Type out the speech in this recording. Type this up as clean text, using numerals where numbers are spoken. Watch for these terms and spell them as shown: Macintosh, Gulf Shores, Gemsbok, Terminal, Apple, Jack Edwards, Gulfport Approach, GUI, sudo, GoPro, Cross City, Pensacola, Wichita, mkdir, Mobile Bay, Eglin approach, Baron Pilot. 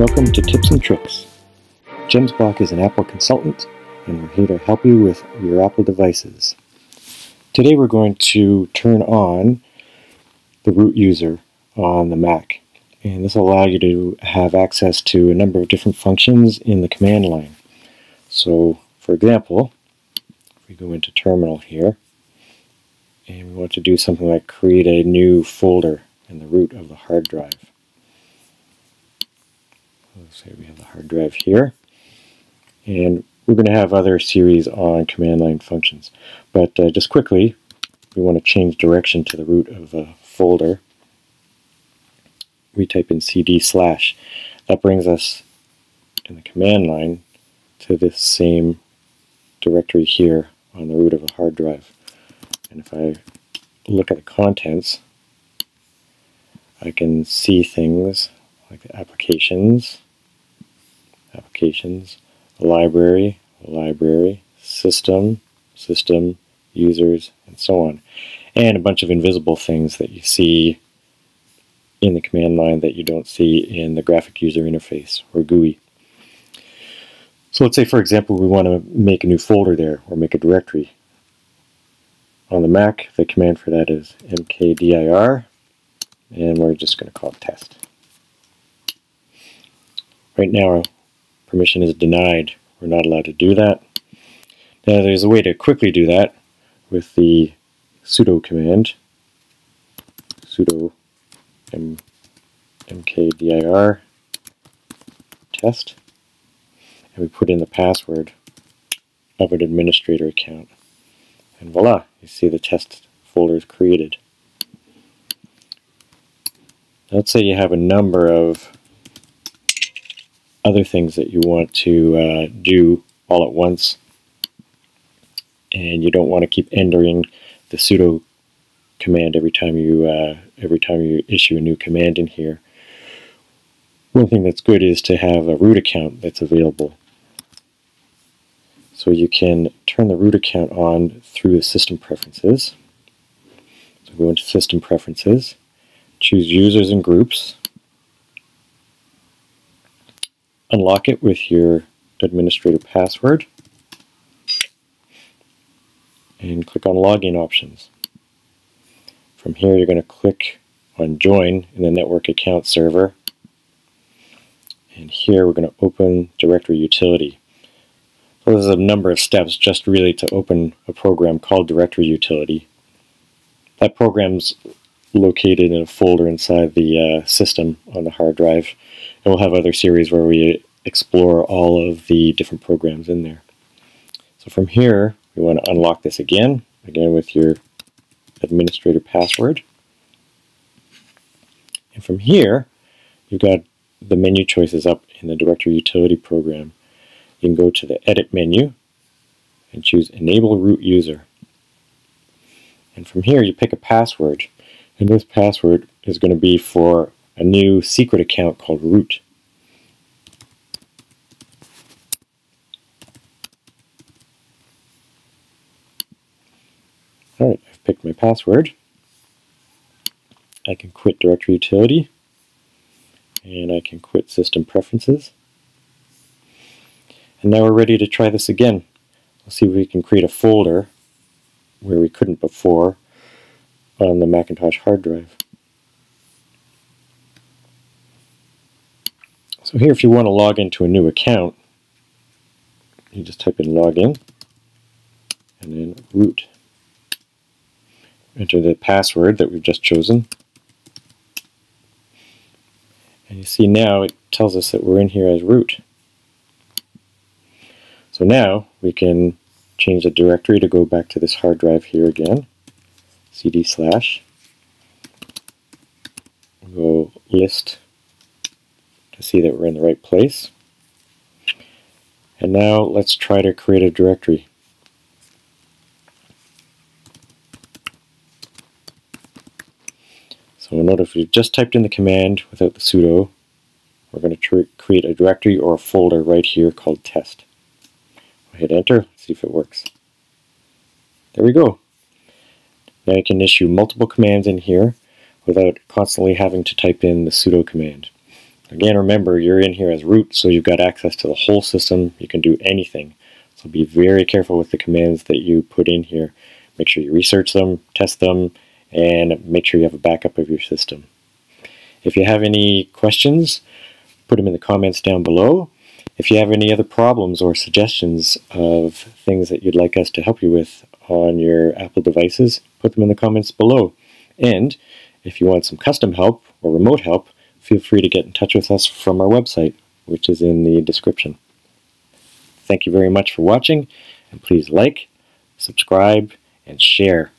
Welcome to Tips and Tricks. Gemsbok is an Apple consultant, and we're here to help you with your Apple devices. Today we're going to turn on the root user on the Mac, and this will allow you to have access to a number of different functions in the command line. So, for example, if we go into Terminal here, and we want to do something like create a new folder in the root of the hard drive. Let's say we have the hard drive here, and we're going to have other series on command line functions. But just quickly, we want to change direction to the root of a folder. We type in cd/. That brings us in the command line to this same directory here on the root of a hard drive. And if I look at the contents, I can see things like the applications, library, system, users, and so on. And a bunch of invisible things that you see in the command line that you don't see in the graphic user interface or GUI. So let's say, for example, we want to make a new folder there or make a directory. On the Mac, the command for that is mkdir, and we're just going to call it test. Right now, permission is denied. We're not allowed to do that. Now, there's a way to quickly do that with the sudo command, sudo mkdir test, and we put in the password of an administrator account. And voila, you see the test folder is created. Now, let's say you have a number of other things that you want to do all at once, and you don't want to keep entering the sudo command every time you issue a new command in here. One thing that's good is to have a root account that's available, so you can turn the root account on through the system preferences. So go into system preferences, choose users and groups. Unlock it with your administrator password and click on login options. From here, you're going to click on join in the network account server, and here we're going to open directory utility. So there's a number of steps just really to open a program called directory utility. That program's located in a folder inside the system on the hard drive, and we'll have other series where we explore all of the different programs in there. So from here, we want to unlock this again with your administrator password, and from here you've got the menu choices up in the directory utility program. You can go to the edit menu and choose enable root user, and from here you pick a password. And this password is going to be for a new secret account called root. Alright, I've picked my password. I can quit directory utility, and I can quit system preferences. And now we're ready to try this again. We'll see if we can create a folder where we couldn't before on the Macintosh hard drive. So here, if you want to log into a new account, you just type in login and then root. Enter the password that we've just chosen, and you see now it tells us that we're in here as root. So now we can change the directory to go back to this hard drive here again. cd/, we'll go list to see that we're in the right place. And now let's try to create a directory. So we'll notice we've just typed in the command without the sudo. We're going to create a directory or a folder right here called test. We'll hit enter, see if it works. There we go. Now you can issue multiple commands in here without constantly having to type in the sudo command. Again, remember, you're in here as root, so you've got access to the whole system. You can do anything. So be very careful with the commands that you put in here. Make sure you research them, test them, and make sure you have a backup of your system. If you have any questions, put them in the comments down below. If you have any other problems or suggestions of things that you'd like us to help you with on your Apple devices, put them in the comments below. And if you want some custom help or remote help, feel free to get in touch with us from our website, which is in the description. Thank you very much for watching, and please like, subscribe, and share.